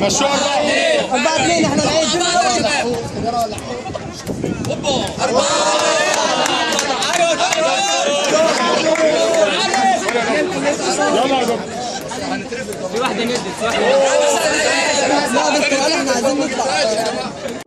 مشروع الرحيل 4-2 احنا العيد. في واحدة ندت صح؟ لا بس احنا عايزين نطلع.